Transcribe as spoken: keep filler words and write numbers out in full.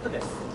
ットです。